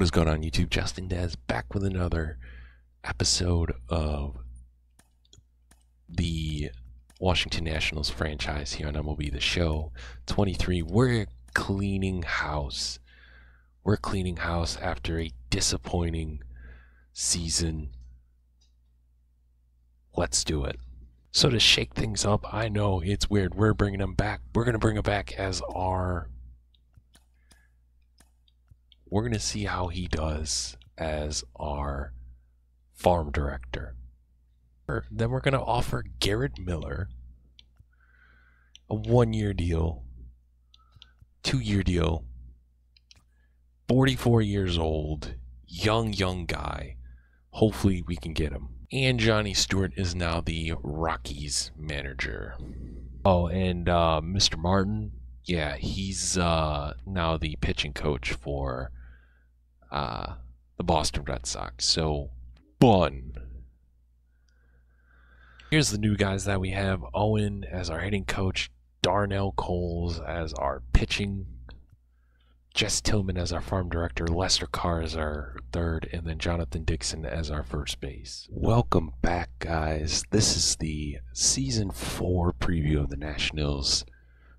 What is going on, YouTube? Justin Dezz back with another episode of the Washington Nationals franchise here on MLB the Show 23. We're cleaning house. We're cleaning house after a disappointing season. Let's do it. So to shake things up, I know it's weird. We're bringing them back. We're going to bring them back as our... We're going to see how he does as our farm director. Then we're going to offer Garrett Miller a one-year deal, two-year deal, 44 years old, young guy. Hopefully we can get him. And Johnny Stewart is now the Rockies manager. Oh, and Mr. Martin, yeah, he's now the pitching coach for... the Boston Red Sox. So fun. Here's the new guys that we have. Owen as our hitting coach, Darnell Coles as our pitching, Jess Tillman as our farm director, Lester Carr as our third, and then Jonathan Dixon as our first base. Welcome back, guys. This is the season 4 preview of the Nationals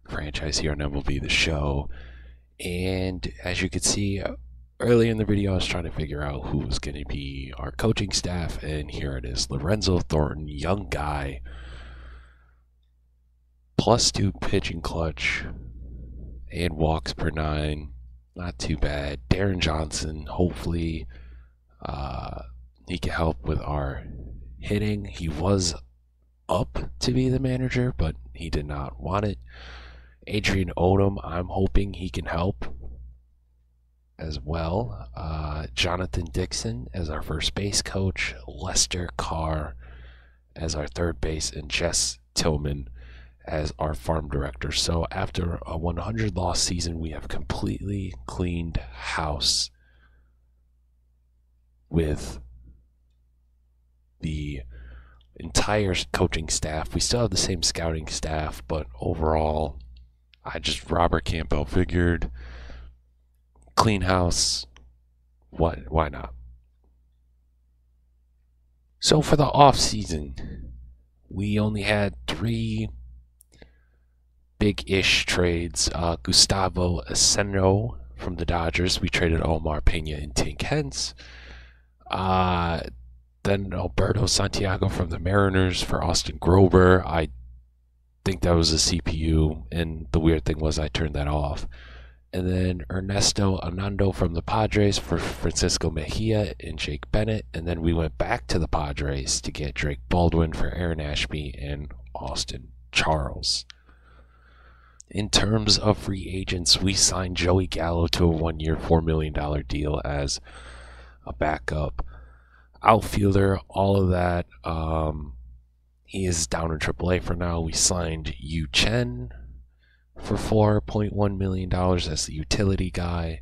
franchise here on MLB the Show. And as you can see, earlier in the video, I was trying to figure out who was going to be our coaching staff, and here it is. Lorenzo Thornton, young guy, +2 pitching clutch, and walks per 9. Not too bad. Darren Johnson, hopefully he can help with our hitting. He was up to be the manager, but he did not want it. Adrian Odom, I'm hoping he can help as well. Jonathan Dixon as our first base coach, Lester Carr as our third base, and Jess Tillman as our farm director. So after a 100 loss season, we have completely cleaned house with the entire coaching staff. We still have the same scouting staff, but overall, I just Robert Campbell figured clean house. What? Why not? So for the off season, we only had 3 big-ish trades. Gustavo Aseno from the Dodgers. We traded Omar Peña and Tink Hence. Then Alberto Santiago from the Mariners for Austin Grober. I think that was a CPU, and the weird thing was I turned that off. And then Ernesto Anando from the Padres for Francisco Mejia and Jake Bennett. And then we went back to the Padres to get Drake Baldwin for Aaron Ashby and Austin Charles. In terms of free agents, we signed Joey Gallo to a one-year, $4 million deal as a backup outfielder, all of that. He is down in AAA for now. We signed Yu Chen for $4.1 million as the utility guy.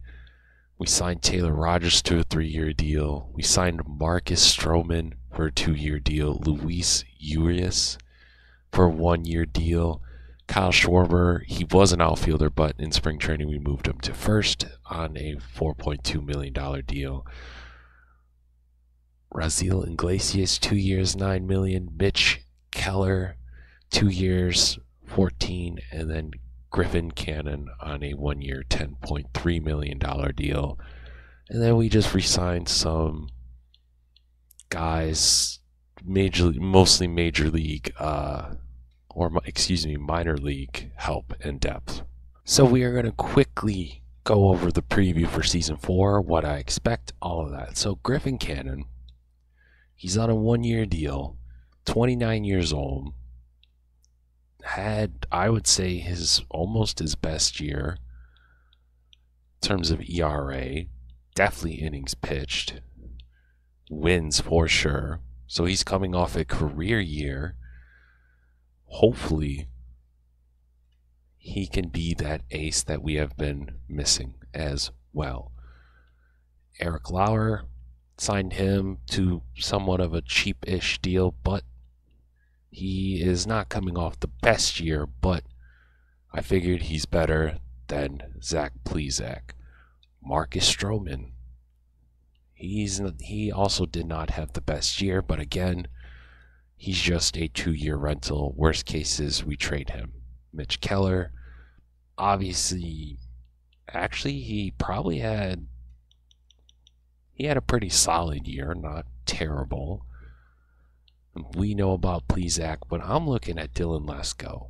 We signed Taylor Rogers to a 3-year deal. We signed Marcus Stroman for a 2-year deal. Luis Urias for a 1-year deal. Kyle Schwarber, he was an outfielder, but in spring training we moved him to first on a $4.2 million deal. Raisel Iglesias, 2 years, $9 million. Mitch Keller, 2 years, 14, and then Griffin Cannon on a one-year, $10.3 million deal. And then we just re-signed some guys, minor league help and depth. So we are going to quickly go over the preview for Season 4, what I expect, all of that. So Griffin Cannon, he's on a one-year deal, 29 years old, had, I would say, almost his best year in terms of ERA, definitely innings pitched, wins for sure. So he's coming off a career year. Hopefully he can be that ace that we have been missing as well. Eric Lauer, signed him to somewhat of a cheap-ish deal, but he is not coming off the best year, but I figured he's better than Zach Plesac. Marcus Stroman, He also did not have the best year, but again, he's just a 2-year rental. Worst case is we trade him. Mitch Keller, obviously, actually, he probably had, he had a pretty solid year, not terrible. We know about Plesac, but I'm looking at Dylan Lesko.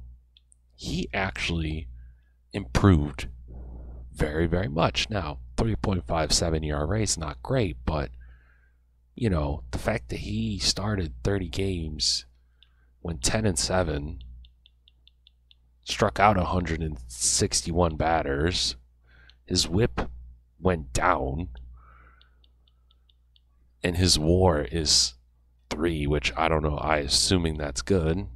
He actually improved very, very much. Now, 3.57 ERA is not great, but, you know, the fact that he started 30 games, went 10-7, struck out 161 batters, his whip went down, and his WAR is 3, which I don't know, I'm assuming that's good.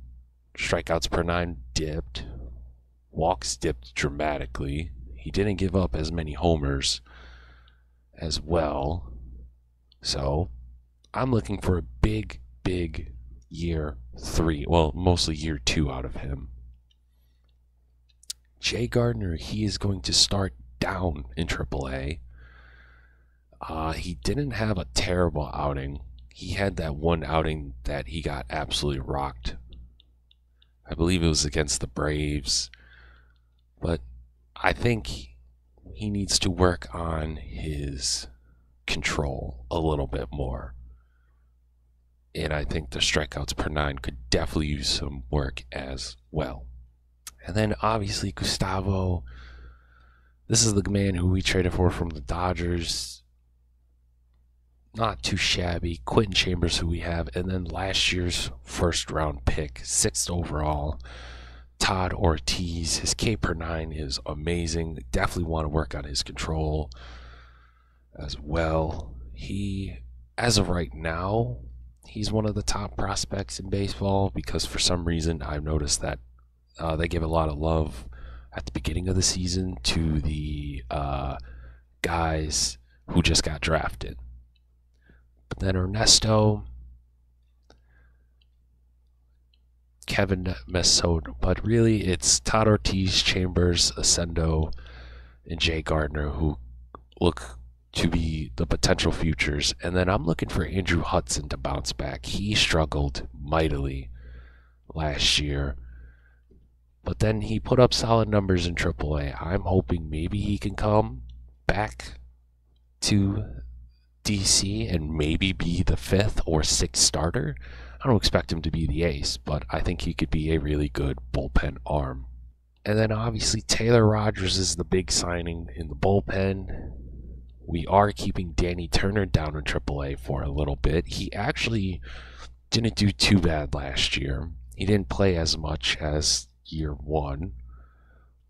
Strikeouts per 9 dipped. Walks dipped dramatically. He didn't give up as many homers as well. So I'm looking for a big, big year 3. Well, mostly year 2 out of him. Jay Gardner, he is going to start down in AAA. He didn't have a terrible outing. He had that one outing that he got absolutely rocked. I believe it was against the Braves. But I think he needs to work on his control a little bit more. And I think the strikeouts per 9 could definitely use some work as well. And then obviously Gustavo. This is the man who we traded for from the Dodgers. Not too shabby. Quentin Chambers, who we have. And then last year's first-round pick, 6th overall, Todd Ortiz. His K per 9 is amazing. Definitely want to work on his control as well. He, as of right now, he's one of the top prospects in baseball because for some reason I've noticed that they give a lot of love at the beginning of the season to the guys who just got drafted. But then Ernesto, Kevin Soriano, but really it's Todd Ortiz, Chambers, Aseno, and Jay Gardner who look to be the potential futures. And then I'm looking for Andrew Hudson to bounce back. He struggled mightily last year. But then he put up solid numbers in AAA. I'm hoping maybe he can come back to DC and maybe be the 5th or 6th starter. I don't expect him to be the ace, but I think he could be a really good bullpen arm. And then obviously Taylor Rogers is the big signing in the bullpen. We are keeping Danny Turner down in AAA for a little bit. He actually didn't do too bad last year. He didn't play as much as year 1,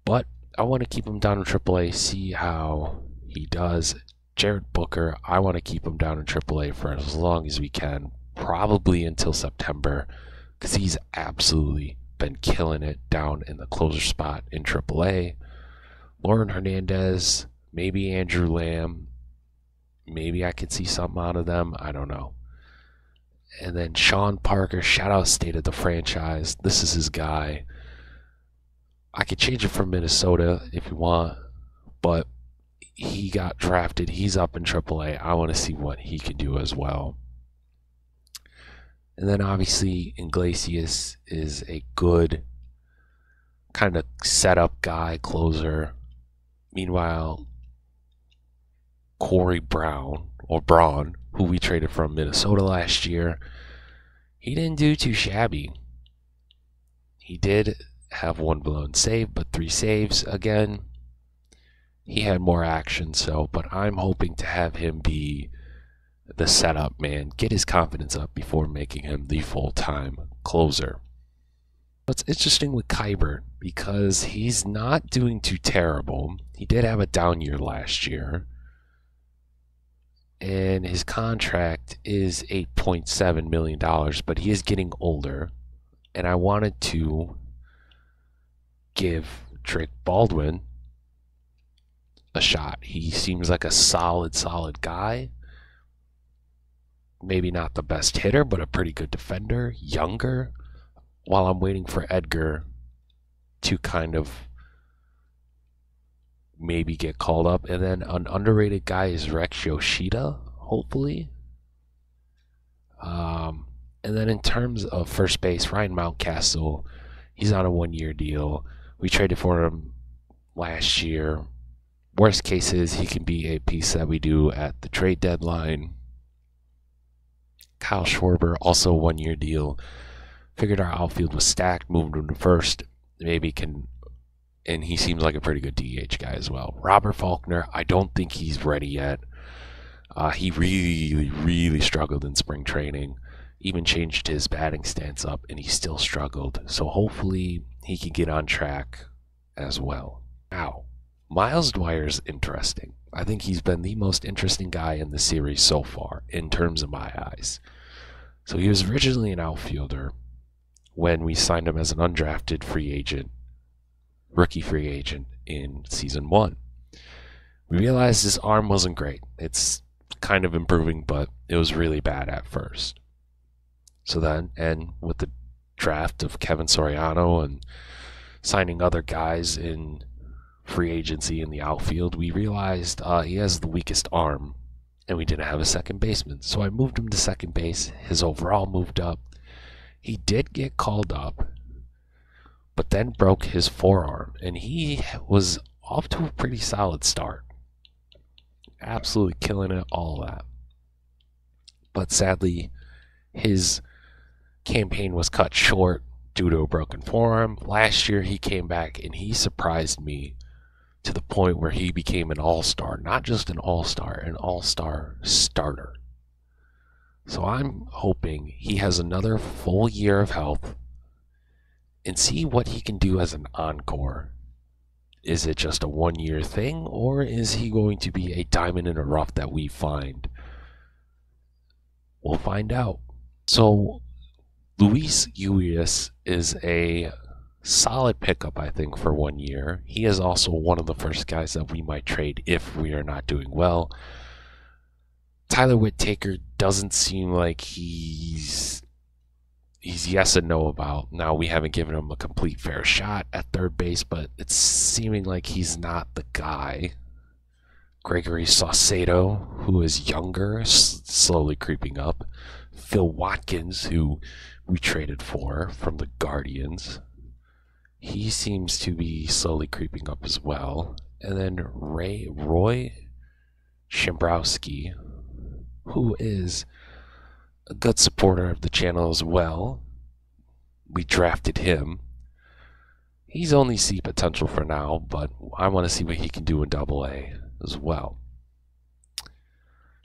but I want to keep him down in AAA, see how he does. Jared Booker, I want to keep him down in AAA for as long as we can, probably until September, because he's absolutely been killing it down in the closer spot in AAA. Lauren Hernandez, maybe Andrew Lamb, maybe I could see something out of them, I don't know. And then Sean Parker, shout out State of the Franchise, this is his guy. I could change it from Minnesota if you want, but he got drafted. He's up in AAA. I want to see what he can do as well. And then obviously Iglesias is a good kind of setup guy, closer. Meanwhile, Corey Brown, or Braun, who we traded from Minnesota last year, he didn't do too shabby. He did have one blown save, but 3 saves again. He had more action, so, but I'm hoping to have him be the setup man, get his confidence up before making him the full-time closer. What's interesting with Kleiber, because he's not doing too terrible. He did have a down year last year, and his contract is $8.7 million, but he is getting older, and I wanted to give Drake Baldwin a shot. He seems like a solid guy. Maybe not the best hitter, but a pretty good defender, younger, while I'm waiting for Edgar to kind of maybe get called up. And then an underrated guy is Rex Yoshida, hopefully. And then in terms of first base, Ryan Mountcastle, he's on a one-year deal. We traded for him last year. Worst case is he can be a piece that we do at the trade deadline. Kyle Schwarber, also one-year deal. Figured our outfield was stacked, moved him to first. Maybe can, and he seems like a pretty good DH guy as well. Robert Faulkner, I don't think he's ready yet. He really struggled in spring training. Even changed his batting stance up, and he still struggled. So hopefully he can get on track as well. Now, Miles Dwyer's interesting. I think he's been the most interesting guy in the series so far, in terms of my eyes. So he was originally an outfielder when we signed him as an undrafted free agent, rookie free agent in season one. We realized his arm wasn't great. It's kind of improving, but it was really bad at first. So then, and with the draft of Kevin Soriano and signing other guys in free agency in the outfield, we realized he has the weakest arm, and we didn't have a second baseman. So I moved him to second base. His overall moved up. He did get called up, but then broke his forearm, and he was off to a pretty solid start. Absolutely killing it, all that. But sadly, his campaign was cut short due to a broken forearm. Last year, he came back, and he surprised me to the point where he became an all-star. Not just an all-star starter. So I'm hoping he has another full year of health and see what he can do as an encore. Is it just a one-year thing, or is he going to be a diamond in a rough that we find? We'll find out. So Luis Urias is a solid pickup, I think, for 1 year. He is also one of the first guys that we might trade if we are not doing well. Tyler Whittaker doesn't seem like he's yes and no about. Now, we haven't given him a complete fair shot at third base, but it's seeming like he's not the guy. Gregory Saucedo, who is younger, slowly creeping up. Phil Watkins, who we traded for from the Guardians. He seems to be slowly creeping up as well. And then Roy Szymbrowski, who is a good supporter of the channel as well. We drafted him. He's only C potential for now, but I want to see what he can do in Double-A as well.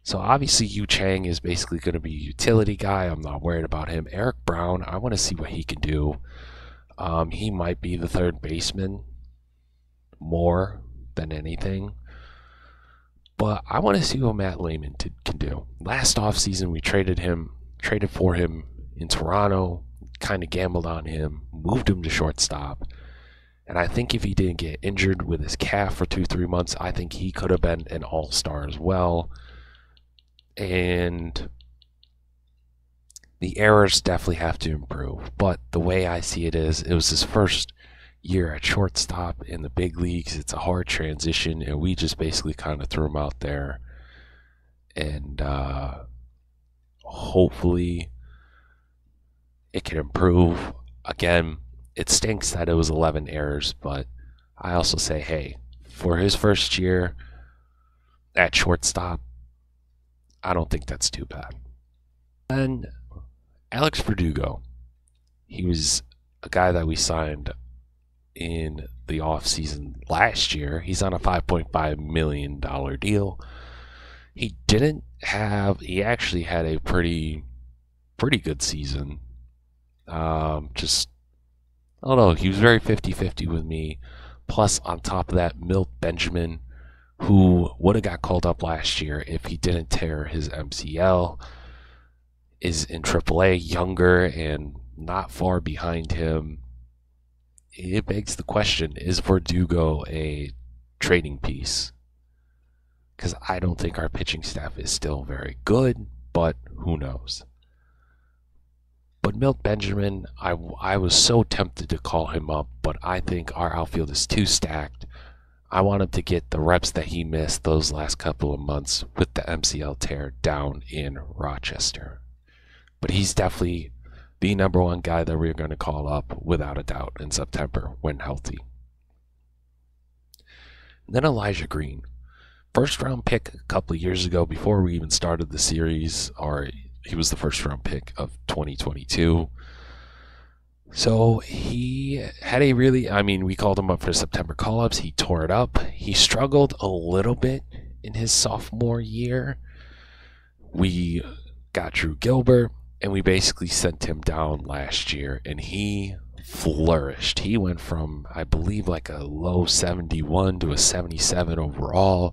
So obviously Yu Chang is basically going to be a utility guy. I'm not worried about him. Eric Brown, I want to see what he can do. He might be the third baseman more than anything. But I want to see what Matt Lehman can do. Last offseason, we traded for him in Toronto, kind of gambled on him, moved him to shortstop. And I think if he didn't get injured with his calf for 2-3 months, I think he could have been an all-star as well. And the errors definitely have to improve. But the way I see it is, it was his first year at shortstop in the big leagues. It's a hard transition, and we just basically kind of threw him out there, and hopefully it can improve. Again, it stinks that it was 11 errors, but I also say, hey, for his first year at shortstop, I don't think that's too bad. And Alex Verdugo, he was a guy that we signed in the offseason last year. He's on a $5.5 million deal. He actually had a pretty good season. I don't know, he was very 50-50 with me. Plus, on top of that, Milt Benjamin, who would have got called up last year if he didn't tear his MCL, is in AAA, younger and not far behind him. It begs the question, is Verdugo a trading piece? Because I don't think our pitching staff is still very good, but who knows? But Milt Benjamin, I was so tempted to call him up, but I think our outfield is too stacked. I want him to get the reps that he missed those last couple of months with the MCL tear down in Rochester. But he's definitely the number one guy that we're going to call up without a doubt in September when healthy. And then Elijah Green. First round pick a couple of years ago before we even started the series, or he was the first round pick of 2022. So he had a really, we called him up for September call-ups. He tore it up. He struggled a little bit in his sophomore year. We got Drew Gilbert, and we basically sent him down last year, and he flourished. He went from, I believe, like a low 71 to a 77 overall.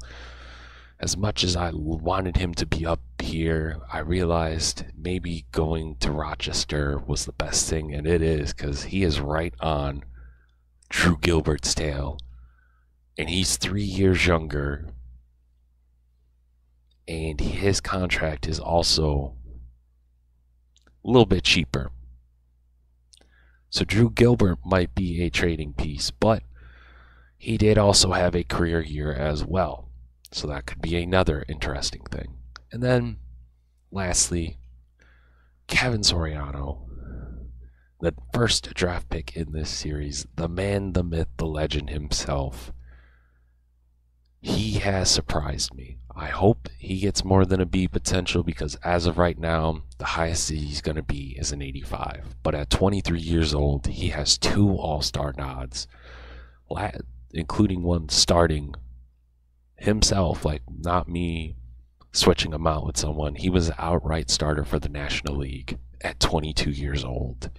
As much as I wanted him to be up here, I realized maybe going to Rochester was the best thing, and it is, because he is right on Drew Gilbert's tail, and he's 3 years younger, and his contract is also a little bit cheaper. So Drew Gilbert might be a trading piece, but he did also have a career year as well. So that could be another interesting thing. And then, lastly, Kevin Soriano, the first draft pick in this series, the man, the myth, the legend himself. He has surprised me. I hope he gets more than a B potential, because as of right now, the highest he's going to be is an 85. But at 23 years old, he has 2 all-star nods, including one starting himself, like not me switching him out with someone. He was an outright starter for the National League at 22 years old.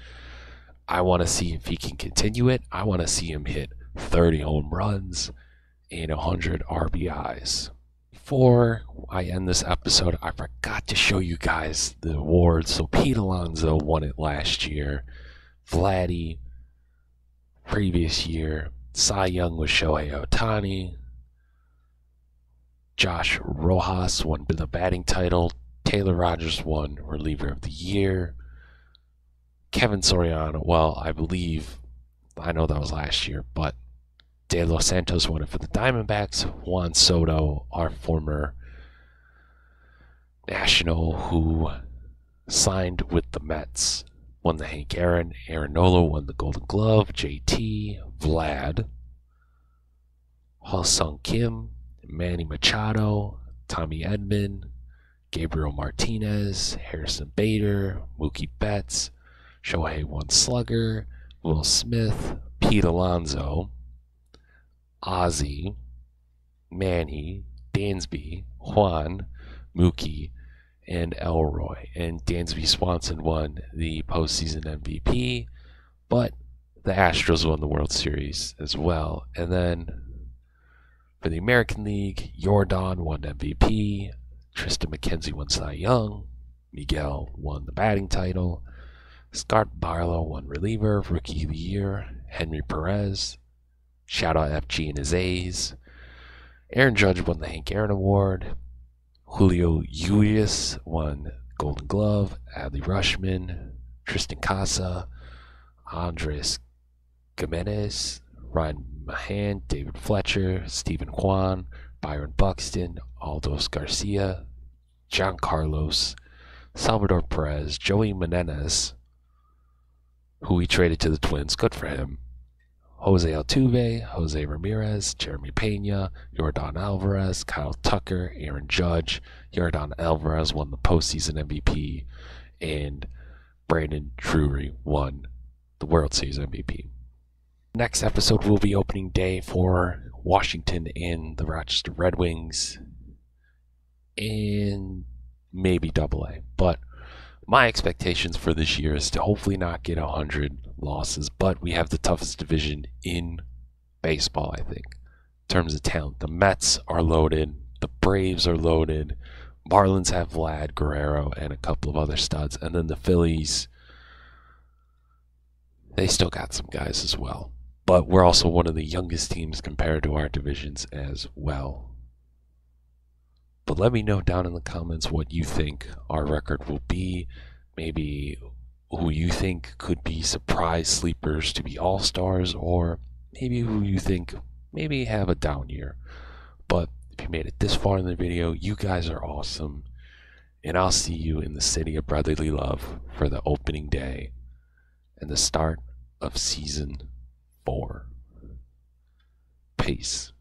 I want to see if he can continue it. I want to see him hit 30 home runs and 100 RBIs. Before I end this episode, I forgot to show you guys the awards. So Pete Alonso won it last year. Vladdy, previous year. Cy Young was Shohei Ohtani. Josh Rojas won the batting title. Taylor Rogers won reliever of the year. Kevin Soriano, well, I know that was last year, but De Los Santos won it for the Diamondbacks. Juan Soto, our former national who signed with the Mets, won the Hank Aaron. Aaron Nola won the Golden Glove. JT, Vlad, Ha-Sung Kim, Manny Machado, Tommy Edman, Gabriel Martinez, Harrison Bader, Mookie Betts, Shohei One Slugger, Will Smith, Pete Alonso, Ozzy, Manny, Dansby, Juan, Mookie, and Elroy. And Dansby Swanson won the postseason MVP, but the Astros won the World Series as well. And then for the American League, Yordan won MVP, Tristan McKenzie won Cy Young, Miguel won the batting title, Scott Barlow won reliever, Rookie of the Year, Henry Perez, shout out FG and his A's, Aaron Judge won the Hank Aaron Award, Julio Urias won Golden Glove, Adley Rushman, Tristan Casa, Andres Gimenez, Ryan Mahan, David Fletcher, Stephen Kwan, Byron Buxton, Aldous Garcia, John Carlos, Salvador Perez, Joey Meneses, who we traded to the Twins, good for him, Jose Altuve, Jose Ramirez, Jeremy Pena, Yordan Alvarez, Kyle Tucker, Aaron Judge. Yordan Alvarez won the postseason MVP, and Brandon Drury won the World Series MVP. Next episode will be opening day for Washington and the Rochester Red Wings, and maybe Double-A. But my expectations for this year is to hopefully not get 100 losses, but we have the toughest division in baseball, I think, in terms of talent. The Mets are loaded. The Braves are loaded. Marlins have Vlad, Guerrero, and a couple of other studs. And then the Phillies, they still got some guys as well. But we're also one of the youngest teams compared to our divisions as well. But let me know down in the comments what you think our record will be. Maybe who you think could be surprise sleepers to be all-stars, or maybe who you think maybe have a down year. But if you made it this far in the video, you guys are awesome. And I'll see you in the city of brotherly love for the opening day and the start of season 4. Peace.